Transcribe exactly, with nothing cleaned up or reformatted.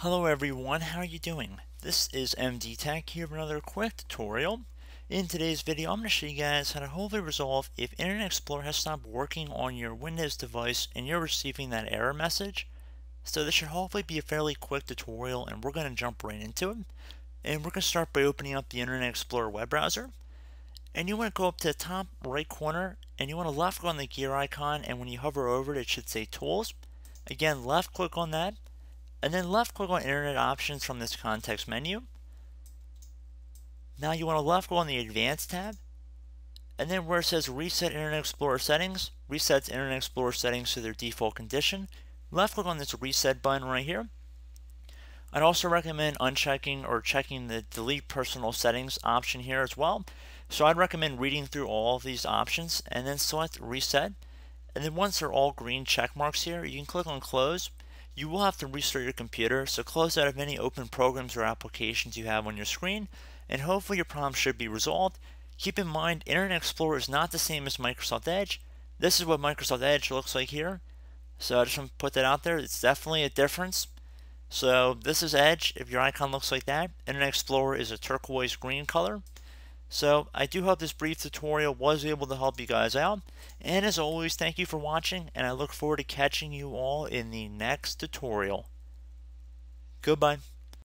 Hello everyone, how are you doing? This is M D Tech here with another quick tutorial. In today's video, I'm going to show you guys how to hopefully resolve if Internet Explorer has stopped working on your Windows device and you're receiving that error message. So this should hopefully be a fairly quick tutorial and we're going to jump right into it. And we're going to start by opening up the Internet Explorer web browser. And you want to go up to the top right corner and you want to left click on the gear icon, and when you hover over it, it should say Tools. Again, left click on that. And then left click on Internet Options from this context menu. Now you want to left click on the Advanced tab, and then where it says Reset Internet Explorer Settings, resets Internet Explorer settings to their default condition. Left click on this Reset button right here. I'd also recommend unchecking or checking the Delete Personal Settings option here as well. So I'd recommend reading through all of these options and then select Reset. And then once they're all green check marks here, you can click on Close. You will have to restart your computer, so close out of any open programs or applications you have on your screen, and hopefully your problem should be resolved. Keep in mind, Internet Explorer is not the same as Microsoft Edge. This is what Microsoft Edge looks like here, so I just want to put that out there. It's definitely a difference. So this is Edge. If your icon looks like that, Internet Explorer is a turquoise green color. So I do hope this brief tutorial was able to help you guys out, and as always, thank you for watching, and I look forward to catching you all in the next tutorial. Goodbye.